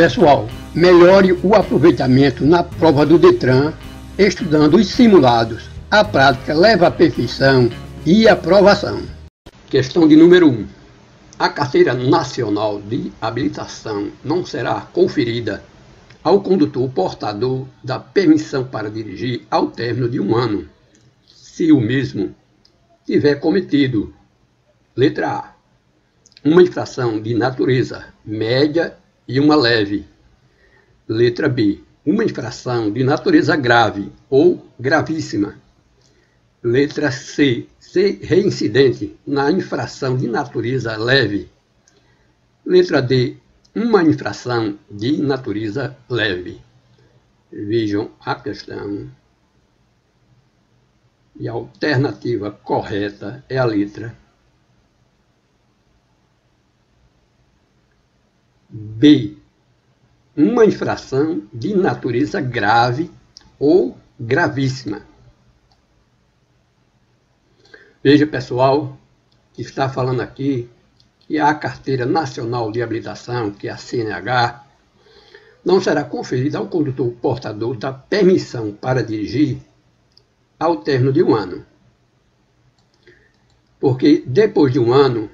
Pessoal, melhore o aproveitamento na prova do DETRAN, estudando os simulados. A prática leva à perfeição e aprovação. Questão de número 1. A carteira nacional de habilitação não será conferida ao condutor portador da permissão para dirigir ao término de um ano, se o mesmo tiver cometido, letra A, uma infração de natureza média e uma leve, letra B, uma infração de natureza grave ou gravíssima, letra C, ser reincidente na infração de natureza leve, letra D, uma infração de natureza leve. Vejam a questão. E a alternativa correta é a letra B, uma infração de natureza grave ou gravíssima. Veja, pessoal, que está falando aqui que a carteira nacional de habilitação, que é a CNH, não será conferida ao condutor portador da permissão para dirigir ao término de um ano. Porque depois de um ano,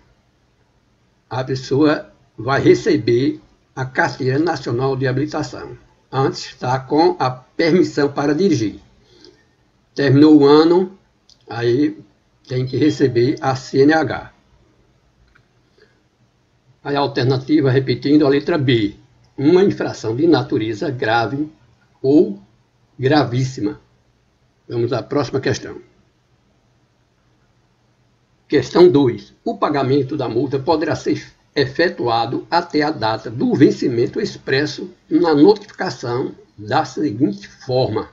a pessoa vai receber a carteira nacional de habilitação. Antes está com a permissão para dirigir. Terminou o ano, aí tem que receber a CNH. Aí a alternativa, repetindo, a letra B, uma infração de natureza grave ou gravíssima. Vamos à próxima questão. Questão 2. O pagamento da multa poderá ser efetuado até a data do vencimento expresso na notificação da seguinte forma.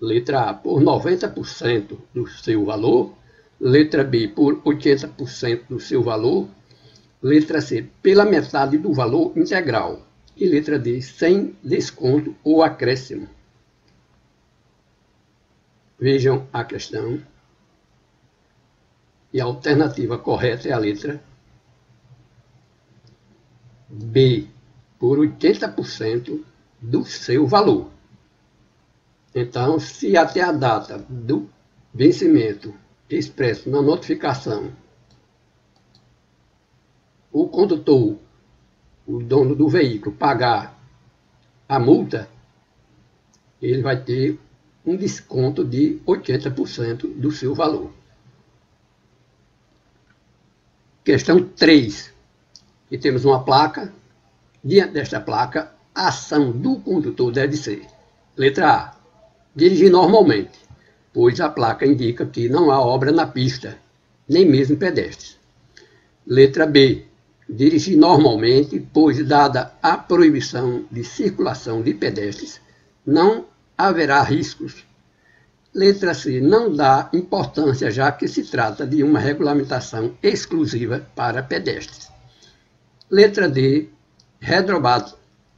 Letra A, por 90% do seu valor. Letra B, por 80% do seu valor. Letra C, pela metade do valor integral. E letra D, sem desconto ou acréscimo. Vejam a questão. E a alternativa correta é a letra B, por 80% do seu valor. Então, se até a data do vencimento expresso na notificação, o condutor, o dono do veículo, pagar a multa, ele vai ter um desconto de 80% do seu valor. Questão 3. E temos uma placa. Diante desta placa, a ação do condutor deve ser. Letra A, dirigir normalmente, pois a placa indica que não há obra na pista, nem mesmo pedestres. Letra B, dirigir normalmente, pois dada a proibição de circulação de pedestres, não haverá riscos. Letra C, não dá importância, já que se trata de uma regulamentação exclusiva para pedestres. Letra D, redobrar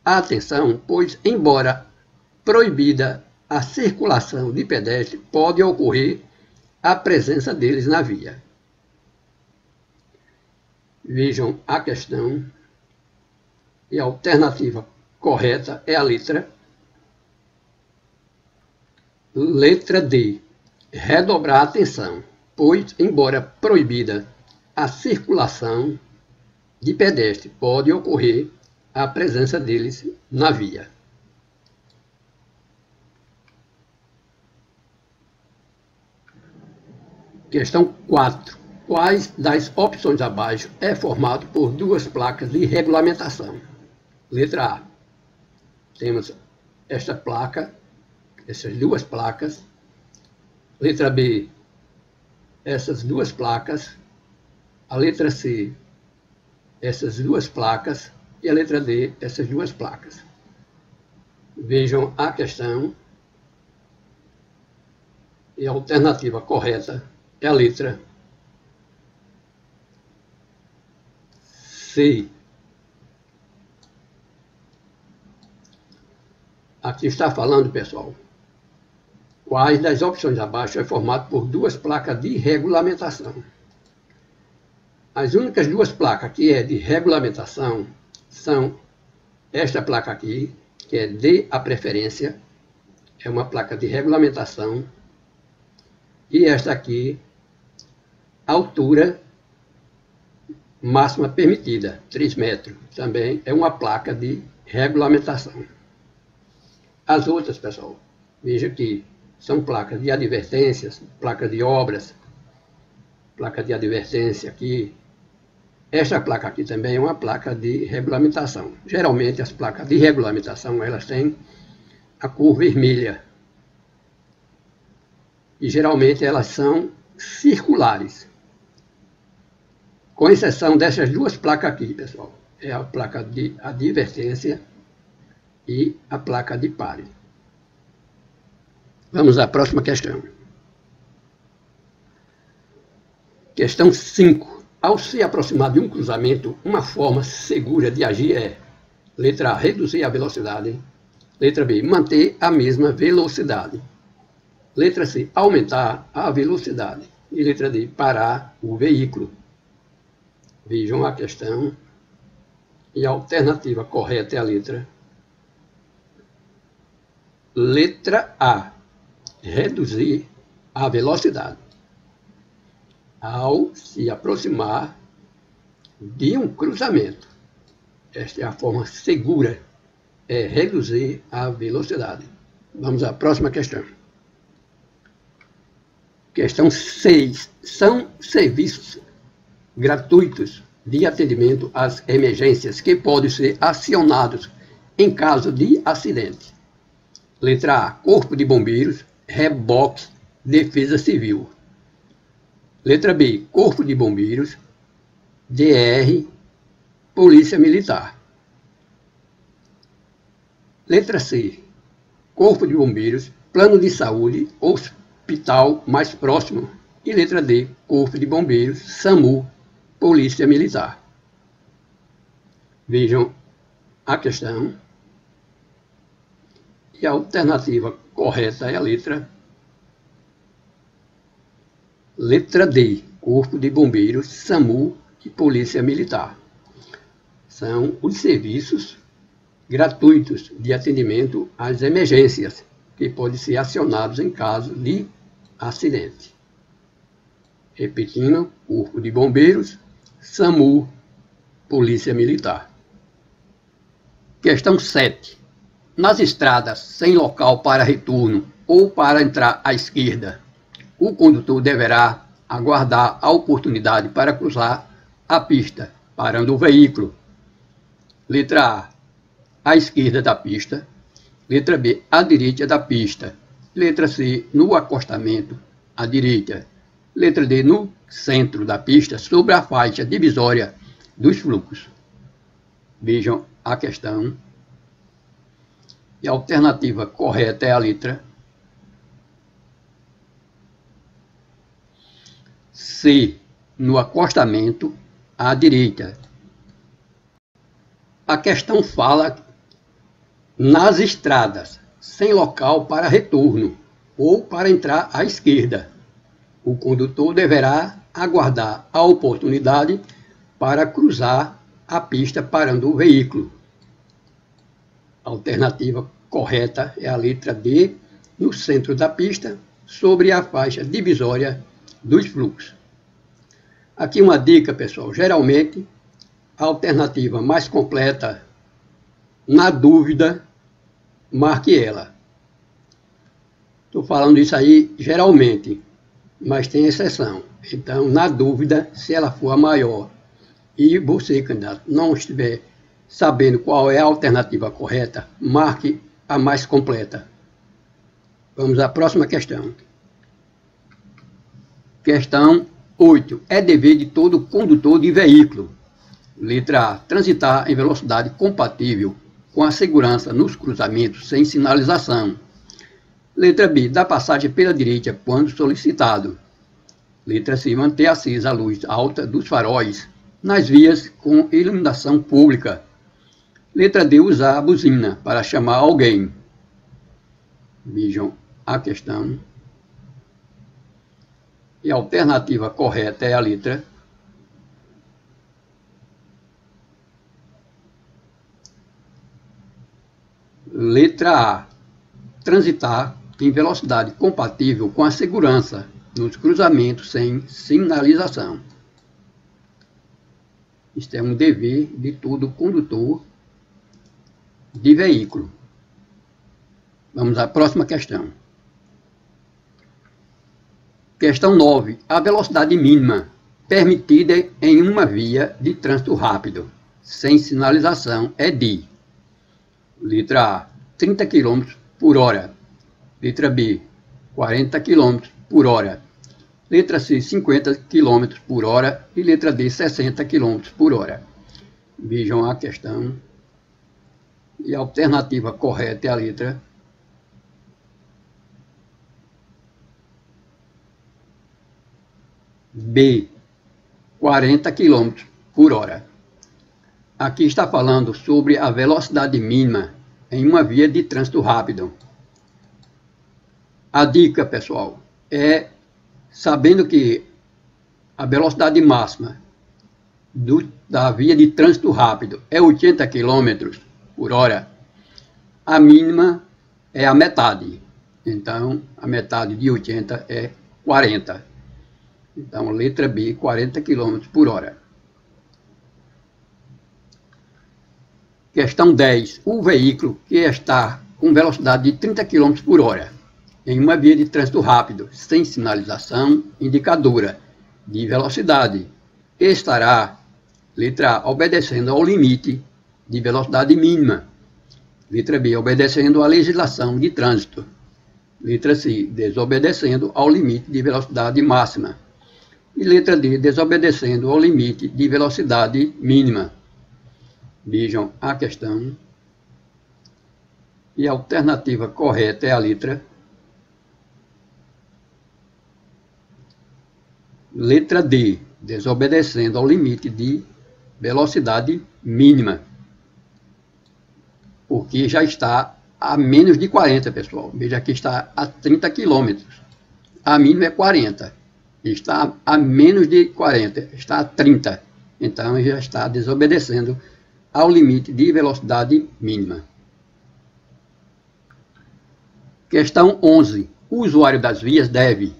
a atenção, pois, embora proibida a circulação de pedestres, pode ocorrer a presença deles na via. Vejam a questão. E a alternativa correta é a letra D, redobrar a atenção, pois, embora proibida a circulação de pedestre, pode ocorrer a presença deles na via. Questão 4. Quais das opções abaixo é formado por duas placas de regulamentação? Letra A. Temos esta placa, essas duas placas. Letra B, essas duas placas. A letra C, essas duas placas. E a letra D, essas duas placas. Vejam a questão. E a alternativa correta é a letra C. Aqui está falando, pessoal, quais das opções abaixo é formado por duas placas de regulamentação. As únicas duas placas que é de regulamentação são Esta placa aqui, que é D a preferência, é uma placa de regulamentação. E esta aqui, altura máxima permitida, 3 metros, também é uma placa de regulamentação. As outras, pessoal, veja que são placas de advertências, placa de obras, placa de advertência aqui. Esta placa aqui também é uma placa de regulamentação. Geralmente as placas de regulamentação, elas têm a cor vermelha. E geralmente elas são circulares. Com exceção dessas duas placas aqui, pessoal. É a placa de advertência e a placa de pare. Vamos à próxima questão. Questão 5. Ao se aproximar de um cruzamento, uma forma segura de agir é: letra A, reduzir a velocidade. Letra B, manter a mesma velocidade. Letra C, aumentar a velocidade. E letra D, parar o veículo. Vejam a questão. E a alternativa correta é a letra A, reduzir a velocidade. Ao se aproximar de um cruzamento. Esta é a forma segura, é reduzir a velocidade. Vamos à próxima questão. Questão 6. São serviços gratuitos de atendimento às emergências que podem ser acionados em caso de acidente. Letra A, Corpo de Bombeiros, Reboque, Defesa Civil. Letra B, Corpo de Bombeiros, DR, Polícia Militar. Letra C, Corpo de Bombeiros, Plano de Saúde, Hospital mais próximo. E letra D, Corpo de Bombeiros, SAMU, Polícia Militar. Vejam a questão. E a alternativa correta é a letra D, Corpo de Bombeiros, SAMU e Polícia Militar. São os serviços gratuitos de atendimento às emergências, que podem ser acionados em caso de acidente. Repetindo, Corpo de Bombeiros, SAMU, Polícia Militar. Questão 7. Nas estradas sem local para retorno ou para entrar à esquerda, o condutor deverá aguardar a oportunidade para cruzar a pista, parando o veículo. Letra A, à esquerda da pista. Letra B, à direita da pista. Letra C, no acostamento à direita. Letra D, no centro da pista, sobre a faixa divisória dos fluxos. Vejam a questão. E a alternativa correta é a letra C, no acostamento à direita. A questão fala nas estradas, sem local para retorno ou para entrar à esquerda. O condutor deverá aguardar a oportunidade para cruzar a pista parando o veículo. A alternativa correta é a letra D, no centro da pista, sobre a faixa divisória dos fluxos. Aqui uma dica, pessoal. Geralmente, a alternativa mais completa, na dúvida, marque ela. Estou falando isso aí geralmente, mas tem exceção. Então, na dúvida, se ela for a maior e você, candidato, não estiver sabendo qual é a alternativa correta, marque a mais completa. Vamos à próxima questão. Questão 8. É dever de todo condutor de veículo. Letra A, transitar em velocidade compatível com a segurança nos cruzamentos sem sinalização. Letra B, dar passagem pela direita quando solicitado. Letra C, manter acesa a luz alta dos faróis nas vias com iluminação pública. Letra D, usar a buzina para chamar alguém. Vejam a questão. E a alternativa correta é a letra Letra A. Transitar em velocidade compatível com a segurança nos cruzamentos sem sinalização. Isto é um dever de todo condutor de veículo. Vamos à próxima questão. Questão 9. A velocidade mínima permitida em uma via de trânsito rápido, sem sinalização, é de... Letra A, 30 km por hora. Letra B, 40 km por hora. Letra C, 50 km por hora. E letra D, 60 km por hora. Vejam a questão. E a alternativa correta é a letra B, 40 km por hora. Aqui está falando sobre a velocidade mínima em uma via de trânsito rápido. A dica, pessoal, é sabendo que a velocidade máxima da via de trânsito rápido é 80 km por hora, a mínima é a metade. Então, a metade de 80 é 40. Então, letra B, 40 km por hora. Questão 10. O veículo que está com velocidade de 30 km por hora em uma via de trânsito rápido, sem sinalização indicadora de velocidade, estará, letra A, obedecendo ao limite de velocidade mínima. Letra B, obedecendo à legislação de trânsito. Letra C, desobedecendo ao limite de velocidade máxima. E letra D, desobedecendo ao limite de velocidade mínima. Vejam a questão. E a alternativa correta é a letra D, desobedecendo ao limite de velocidade mínima. Porque já está a menos de 40, pessoal. Veja que está a 30 km. A mínima é 40. Está a menos de 40. Está a 30. Então já está desobedecendo ao limite de velocidade mínima. Questão 11. O usuário das vias deve...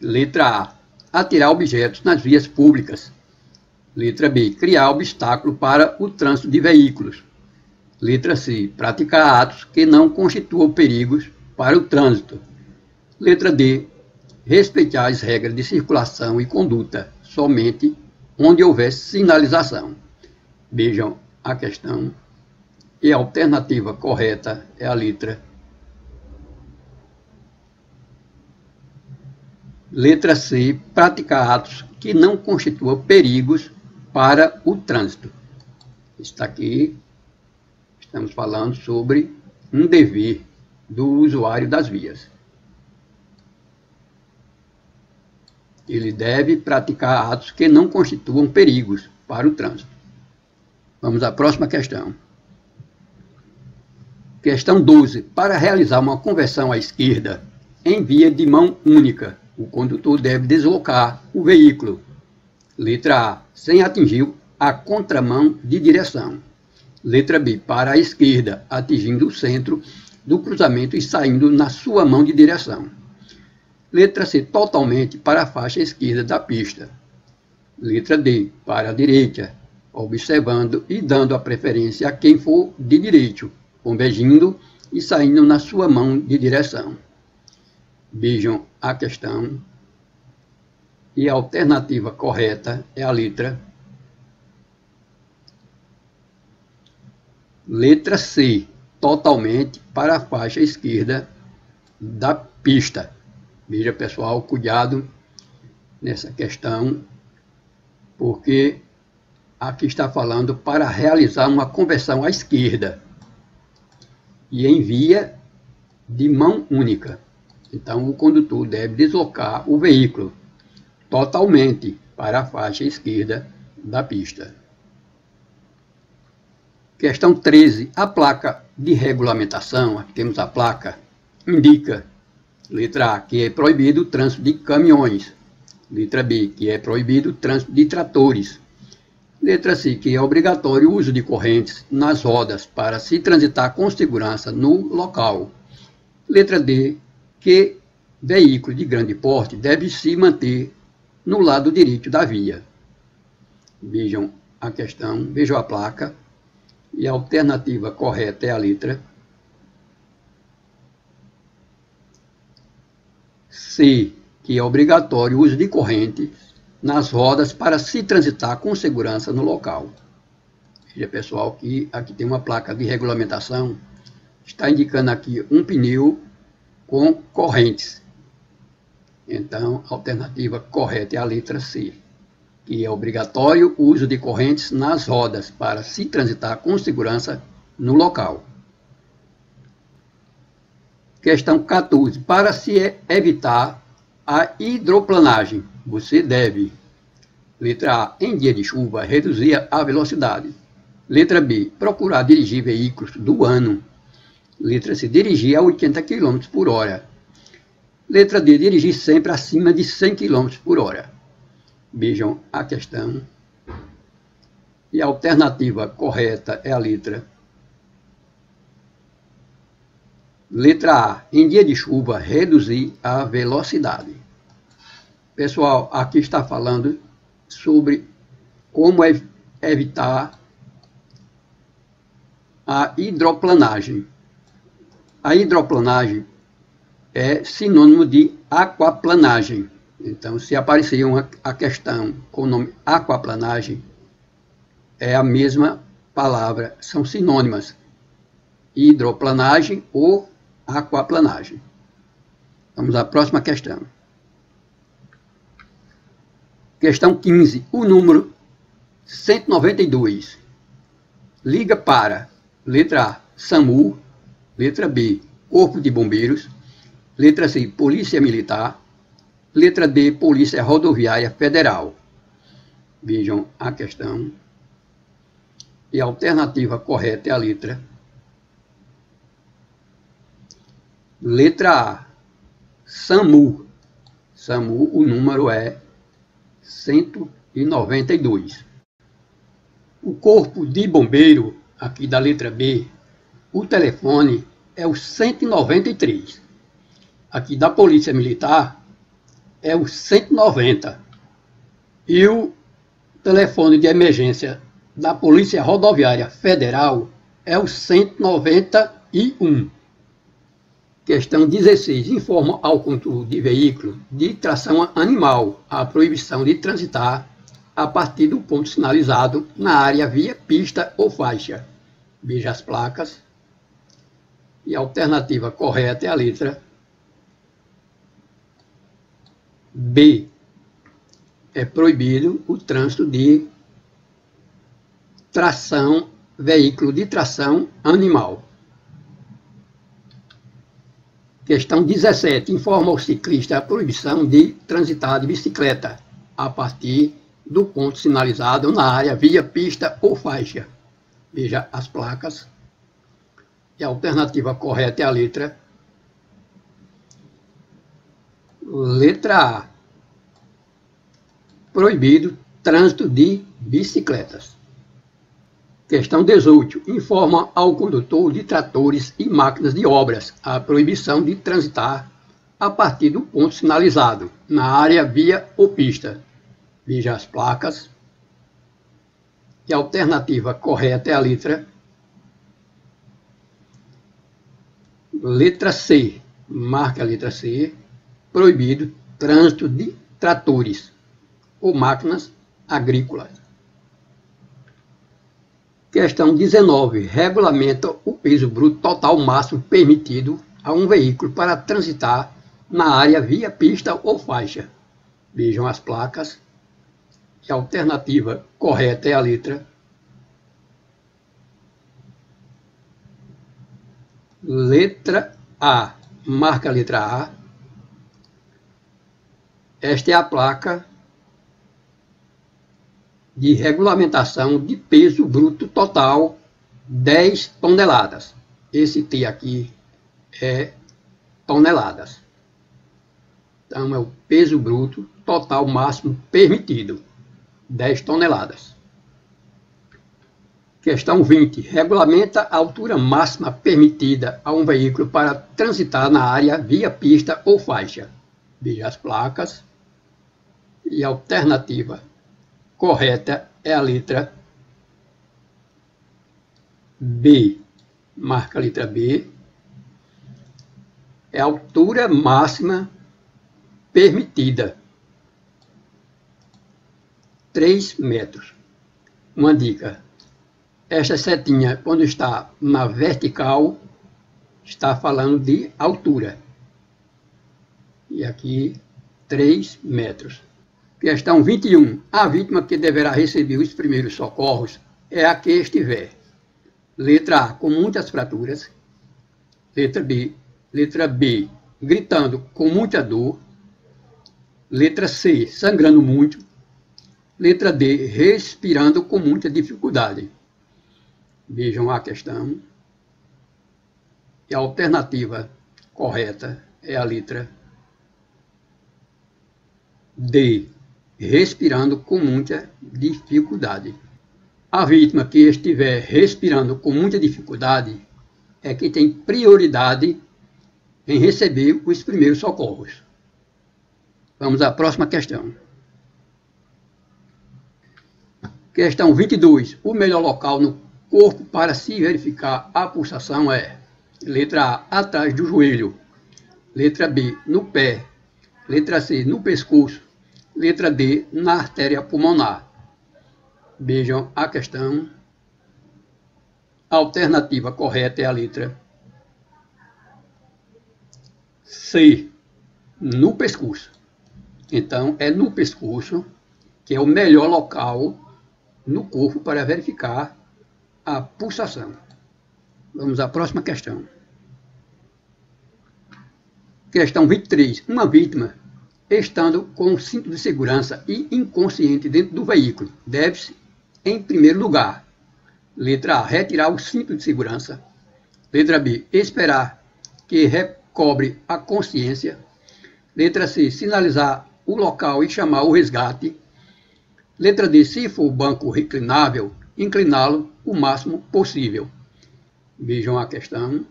Letra A. Atirar objetos nas vias públicas. Letra B. Criar obstáculo para o trânsito de veículos. Letra C. Praticar atos que não constituam perigos para o trânsito. Letra D. Respeitar as regras de circulação e conduta somente onde houver sinalização. Vejam a questão, e a alternativa correta é a letra C, praticar atos que não constituam perigos para o trânsito. Está aqui, estamos falando sobre um dever do usuário das vias. Ele deve praticar atos que não constituam perigos para o trânsito. Vamos à próxima questão. Questão 12. Para realizar uma conversão à esquerda em via de mão única, o condutor deve deslocar o veículo. Letra A. Sem atingir a contramão de direção. Letra B. Para a esquerda, atingindo o centro do cruzamento e saindo na sua mão de direção. Letra C. Totalmente para a faixa esquerda da pista. Letra D. Para a direita, observando e dando a preferência a quem for de direito, convergindo e saindo na sua mão de direção. Vejam a questão. E a alternativa correta é a letra C, totalmente para a faixa esquerda da pista. Veja, pessoal, cuidado nessa questão, porque... Aqui está falando para realizar uma conversão à esquerda e em via de mão única. Então, o condutor deve deslocar o veículo totalmente para a faixa esquerda da pista. Questão 13. A placa de regulamentação, aqui temos a placa, indica, letra A, que é proibido o trânsito de caminhões. Letra B, que é proibido o trânsito de tratores. Letra C, que é obrigatório o uso de correntes nas rodas para se transitar com segurança no local. Letra D, que veículo de grande porte deve se manter no lado direito da via. Vejam a questão, vejam a placa. E a alternativa correta é a letra C, que é obrigatório o uso de corrente nas rodas para se transitar com segurança no local. Veja, pessoal, que aqui tem uma placa de regulamentação, está indicando aqui um pneu com correntes. Então, a alternativa correta é a letra C, que é obrigatório o uso de correntes nas rodas para se transitar com segurança no local. Questão 14. Para se evitar a hidroplanagem, você deve: letra A, em dia de chuva, reduzir a velocidade. Letra B, procurar dirigir veículos do ano. Letra C, dirigir a 80 km por hora. Letra D, dirigir sempre acima de 100 km por hora. Vejam a questão. E a alternativa correta é a letra A, em dia de chuva, reduzir a velocidade. Pessoal, aqui está falando sobre como evitar a hidroplanagem. A hidroplanagem é sinônimo de aquaplanagem. Então, se aparecer a questão com o nome aquaplanagem, é a mesma palavra, são sinônimas. Hidroplanagem ou aquaplanagem. Vamos à próxima questão. Questão 15. O número 192 liga para: letra A, SAMU. Letra B, Corpo de Bombeiros. Letra C, Polícia Militar. Letra D, Polícia Rodoviária Federal. Vejam a questão. E a alternativa correta é a letra A, SAMU. SAMU, o número é 192. O corpo de bombeiro, aqui da letra B, o telefone é o 193. Aqui da Polícia Militar é o 190. E o telefone de emergência da Polícia Rodoviária Federal é o 191. Questão 16. Informa ao condutor de veículo de tração animal a proibição de transitar a partir do ponto sinalizado na área via pista ou faixa. Veja as placas. E a alternativa correta é a letra B. É proibido o trânsito de tração, veículo de tração animal. Questão 17. Informa ao ciclista a proibição de transitar de bicicleta a partir do ponto sinalizado na área via pista ou faixa. Veja as placas. E a alternativa correta é a letra A. Proibido trânsito de bicicletas. Questão 18. Informa ao condutor de tratores e máquinas de obras a proibição de transitar a partir do ponto sinalizado na área via ou pista. Veja as placas. E a alternativa correta é a letra C. Marca a letra C. Proibido trânsito de tratores ou máquinas agrícolas. Questão 19. Regulamenta o peso bruto total máximo permitido a um veículo para transitar na área via pista ou faixa. Vejam as placas. E a alternativa correta é a letra A. Marca a letra A. Esta é a placa de regulamentação de peso bruto total 10 toneladas. Esse T aqui é toneladas. Então, é o peso bruto total máximo permitido, 10 toneladas. Questão 20. Regulamenta a altura máxima permitida a um veículo para transitar na área via pista ou faixa. Veja as placas. E a alternativa correta é a letra B. Marca a letra B. É a altura máxima permitida. 3 metros. Uma dica. Esta setinha, quando está na vertical, está falando de altura. E aqui, 3 metros. Questão 21. A vítima que deverá receber os primeiros socorros é a que estiver. Letra A, com muitas fraturas. Letra B, gritando com muita dor. Letra C, sangrando muito. Letra D, respirando com muita dificuldade. Vejam a questão. E a alternativa correta é a letra D, respirando com muita dificuldade. A vítima que estiver respirando com muita dificuldade é que tem prioridade em receber os primeiros socorros. Vamos à próxima questão. Questão 22. O melhor local no corpo para se verificar a pulsação é: letra A, atrás do joelho. Letra B, no pé. Letra C, no pescoço. Letra D, na artéria pulmonar. Vejam a questão. A alternativa correta é a letra C, no pescoço. Então, é no pescoço que é o melhor local no corpo para verificar a pulsação. Vamos à próxima questão. Questão 23. Uma vítima, estando com o cinto de segurança e inconsciente dentro do veículo, deve-se, em primeiro lugar, letra A, retirar o cinto de segurança. Letra B, esperar que recobre a consciência. Letra C, sinalizar o local e chamar o resgate. Letra D, se for o banco reclinável, incliná-lo o máximo possível. Vejam a questão.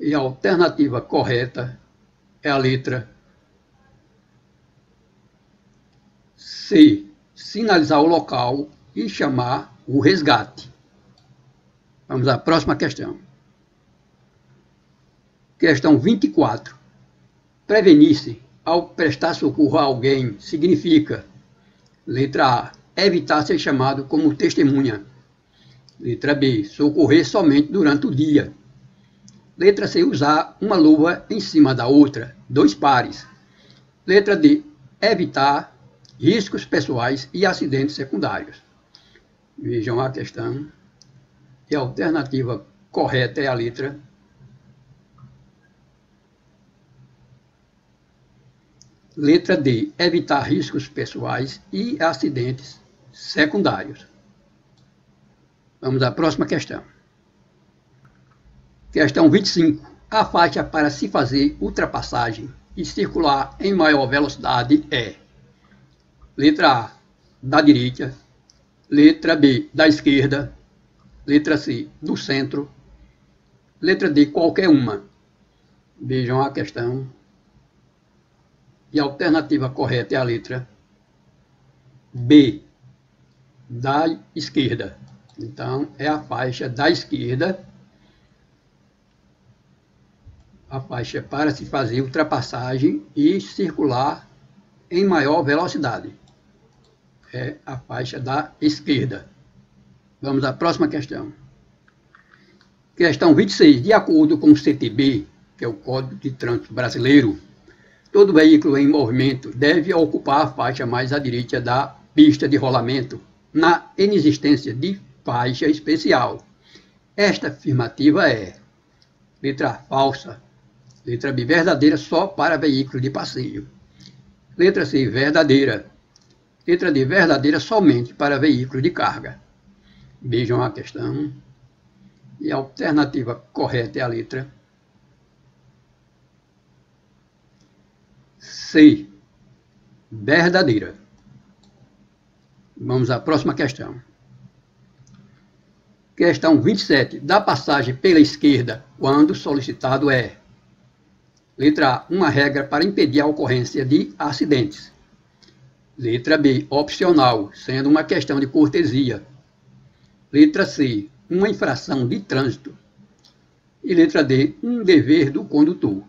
E a alternativa correta é a letra C, sinalizar o local e chamar o resgate. Vamos à próxima questão. Questão 24. Prevenir-se ao prestar socorro a alguém significa: letra A, evitar ser chamado como testemunha. Letra B, socorrer somente durante o dia. Letra C, usar uma luva em cima da outra, 2 pares. Letra D, evitar riscos pessoais e acidentes secundários. Vejam a questão. E a alternativa correta é a letra D, evitar riscos pessoais e acidentes secundários. Vamos à próxima questão. Questão 25. A faixa para se fazer ultrapassagem e circular em maior velocidade é: letra A, da direita. Letra B, da esquerda. Letra C, do centro. Letra D, qualquer uma. Vejam a questão. E a alternativa correta é a letra B, da esquerda. Então, é a faixa da esquerda, a faixa para se fazer ultrapassagem e circular em maior velocidade. É a faixa da esquerda. Vamos à próxima questão. Questão 26. De acordo com o CTB, que é o Código de Trânsito Brasileiro, todo veículo em movimento deve ocupar a faixa mais à direita da pista de rolamento, na inexistência de faixa especial. Esta afirmativa é: letra A, falsa. Letra B, verdadeira só para veículo de passeio. Letra C, verdadeira. Letra D, verdadeira somente para veículo de carga. Vejam a questão. E a alternativa correta é a letra C, verdadeira. Vamos à próxima questão. Questão 27. Da passagem pela esquerda, quando solicitado é. Letra A. Uma regra para impedir a ocorrência de acidentes. Letra B. Opcional, sendo uma questão de cortesia. Letra C. Uma infração de trânsito. E letra D. Um dever do condutor.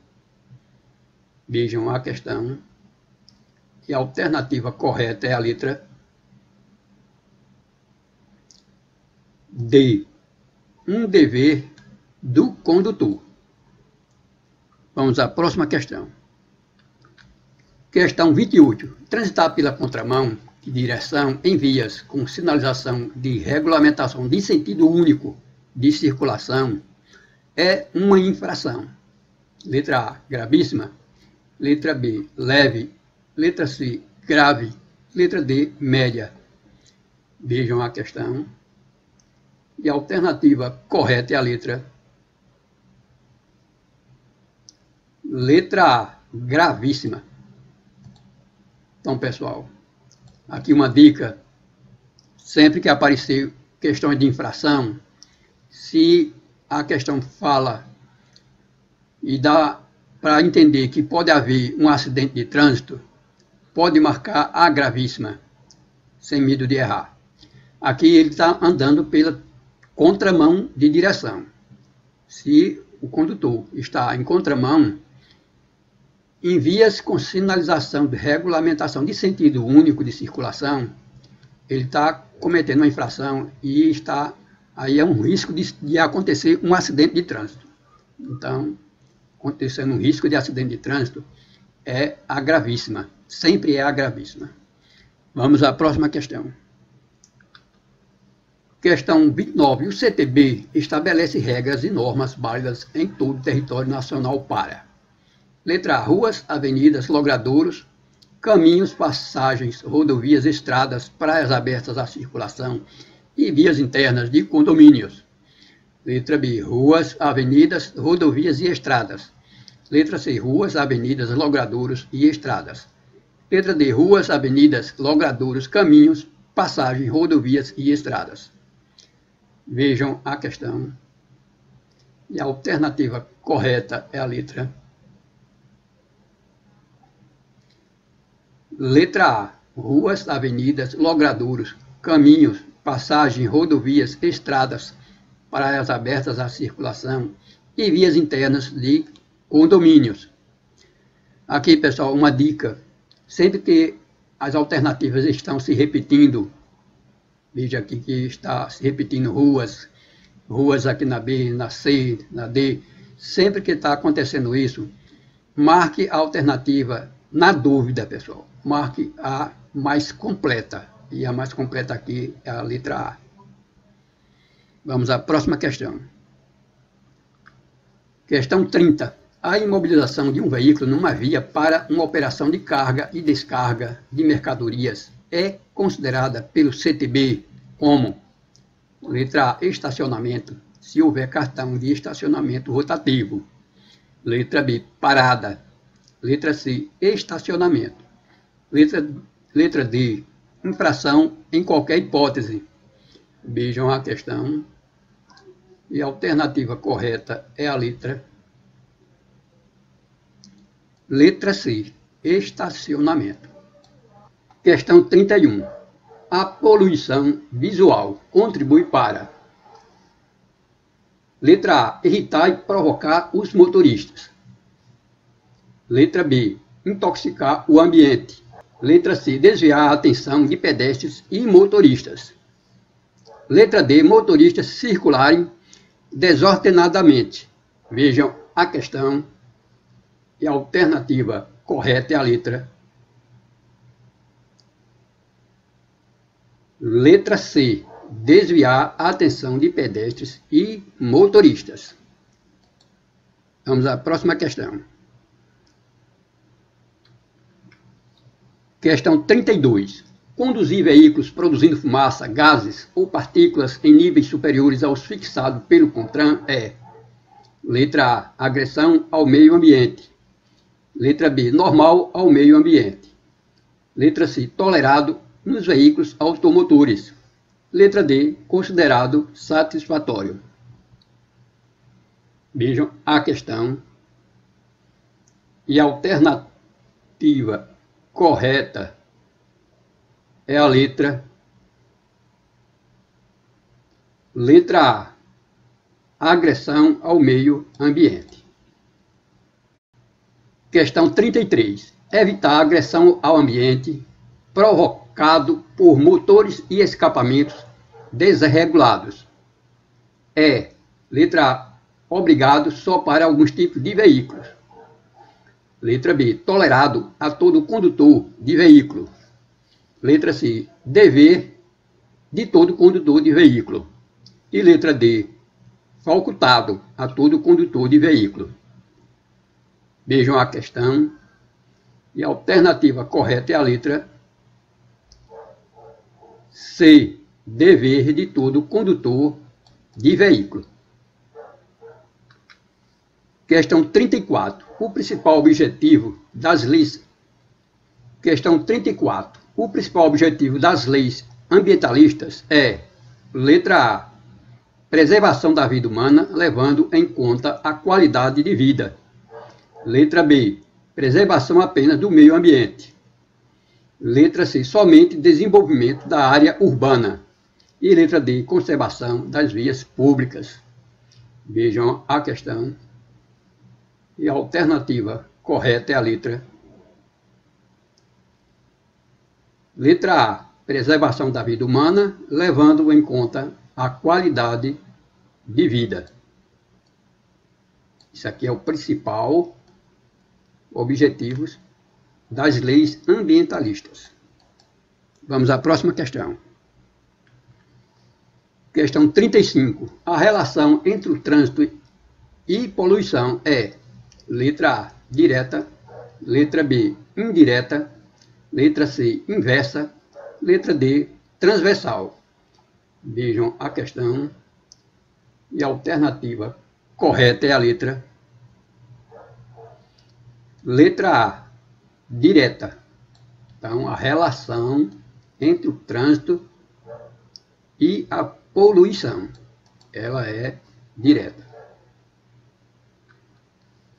Vejam a questão. E a alternativa correta é a letra D. Um dever do condutor. Vamos à próxima questão. Questão 28. Transitar pela contramão de direção em vias com sinalização de regulamentação de sentido único de circulação é uma infração. Letra A. Gravíssima. Letra B. Leve. Letra C. Grave. Letra D. Média. Vejam a questão. E a alternativa correta é a letra A, gravíssima. Então, pessoal, aqui uma dica. Sempre que aparecer questões de infração, se a questão fala e dá para entender que pode haver um acidente de trânsito, pode marcar a gravíssima, sem medo de errar. Aqui ele está andando pela contramão de direção. Se o condutor está em contramão, em vias com sinalização de regulamentação de sentido único de circulação, ele está cometendo uma infração e está aí é um risco de acontecer um acidente de trânsito. Então, acontecendo um risco de acidente de trânsito é a gravíssima, sempre é a gravíssima. Vamos à próxima questão. Questão 29. O CTB estabelece regras e normas válidas em todo o território nacional para... Letra A. Ruas, avenidas, logradouros, caminhos, passagens, rodovias, estradas, praias abertas à circulação e vias internas de condomínios. Letra B. Ruas, avenidas, rodovias e estradas. Letra C. Ruas, avenidas, logradouros e estradas. Letra D. Ruas, avenidas, logradouros, caminhos, passagens, rodovias e estradas. Vejam a questão. E a alternativa correta é a letra A. Ruas, avenidas, logradouros, caminhos, passagens, rodovias, estradas, praias abertas à circulação e vias internas de condomínios. Aqui, pessoal, uma dica. Sempre que as alternativas estão se repetindo, veja aqui que está se repetindo ruas aqui na B, na C, na D. Sempre que está acontecendo isso, marque a alternativa na dúvida, pessoal. Marque a mais completa. E a mais completa aqui é a letra A. Vamos à próxima questão. Questão 30. A imobilização de um veículo numa via para uma operação de carga e descarga de mercadorias é considerada pelo CTB como letra A, estacionamento, se houver cartão de estacionamento rotativo. Letra B, parada. Letra C, estacionamento. Letra D, infração em qualquer hipótese. Vejam a questão. E a alternativa correta é a letra C, estacionamento. Questão 31. A poluição visual contribui para... Letra A. Irritar e provocar os motoristas. Letra B. Intoxicar o ambiente. Letra C. Desviar a atenção de pedestres e motoristas. Letra D. Motoristas circularem desordenadamente. Vejam a questão. E a alternativa correta é a letra C, desviar a atenção de pedestres e motoristas. Vamos à próxima questão. Questão 32. Conduzir veículos produzindo fumaça, gases ou partículas em níveis superiores aos fixados pelo CONTRAN é... Letra A. Agressão ao meio ambiente. Letra B. Normal ao meio ambiente. Letra C. Tolerado nos veículos automotores. Letra D, considerado satisfatório. Vejam a questão. E a alternativa correta é a letra A, agressão ao meio ambiente. Questão 33. Evitar a agressão ao ambiente provocado por motores e escapamentos desregulados. É, letra A, obrigado só para alguns tipos de veículos. Letra B, tolerado a todo condutor de veículo. Letra C, dever de todo condutor de veículo. E letra D, facultado a todo condutor de veículo. Vejam a questão. E a alternativa correta é a letra C, dever de todo condutor de veículo. Questão 34. O principal objetivo das leis. Questão 34. O principal objetivo das leis ambientalistas é, letra A, preservação da vida humana, levando em conta a qualidade de vida. Letra B, preservação apenas do meio ambiente. Letra C, somente desenvolvimento da área urbana. E letra D, conservação das vias públicas. Vejam a questão. E a alternativa correta é a letra A, preservação da vida humana, levando em conta a qualidade de vida. Isso aqui é o principal objetivo das leis ambientalistas. Vamos à próxima questão. Questão 35. A relação entre o trânsito e poluição é, letra A, direta, letra B, indireta, letra C, inversa, letra D, transversal. Vejam a questão. E a alternativa correta é a letra A, direta. Então, a relação entre o trânsito e a poluição, ela é direta.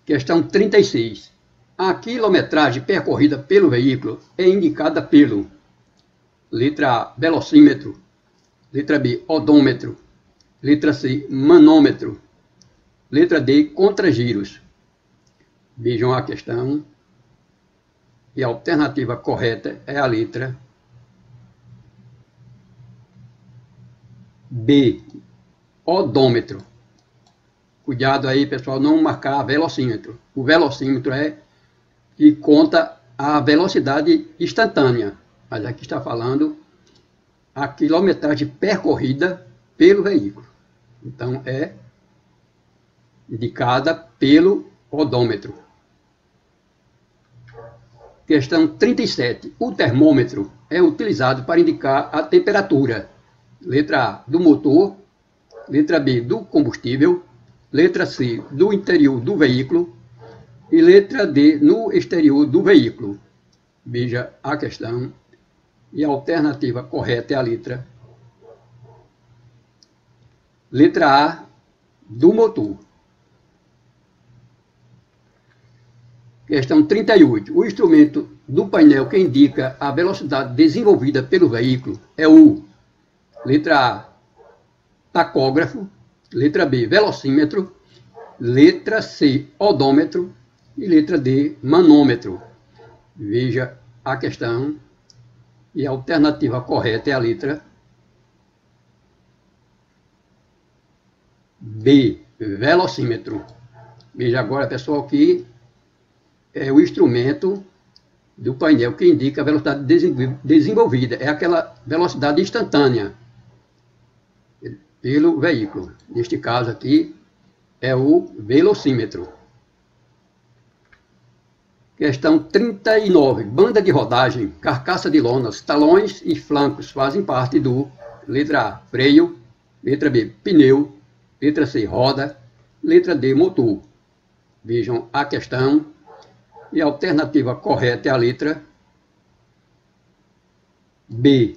Questão 36. A quilometragem percorrida pelo veículo é indicada pelo letra A, velocímetro, letra B, odômetro, letra C, manômetro, letra D, contragiros. Vejam a questão. E a alternativa correta é a letra B, odômetro. Cuidado aí, pessoal, não marcar velocímetro. O velocímetro é que conta a velocidade instantânea. Mas aqui está falando a quilometragem percorrida pelo veículo. Então, é indicada pelo odômetro. Questão 37. O termômetro é utilizado para indicar a temperatura. Letra A, do motor. Letra B, do combustível. Letra C, do interior do veículo. E letra D, no exterior do veículo. Veja a questão. E a alternativa correta é a letra A, do motor. Questão 38. O instrumento do painel que indica a velocidade desenvolvida pelo veículo é o letra A, tacógrafo. Letra B, velocímetro, letra C, odômetro e letra D, manômetro. Veja a questão e a alternativa correta é a letra B, velocímetro. Veja agora, pessoal, que é o instrumento do painel que indica a velocidade desenvolvida. É aquela velocidade instantânea pelo veículo. Neste caso aqui é o velocímetro. Questão 39. Banda de rodagem, carcaça de lonas, talões e flancos fazem parte do letra A, freio, letra B, pneu, letra C, roda, letra D, motor. Vejam a questão e a alternativa correta é a letra B,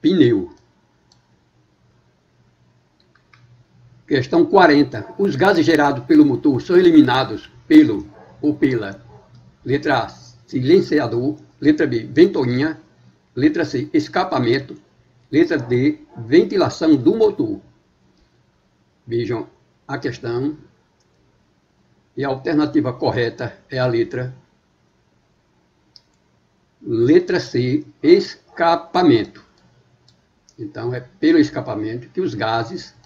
pneu. Questão 40. Os gases gerados pelo motor são eliminados pelo ou pela. Letra A, silenciador. Letra B, ventoinha. Letra C, escapamento. Letra D, ventilação do motor. Vejam a questão. E a alternativa correta é a letra. Letra C, escapamento. Então, é pelo escapamento que os gases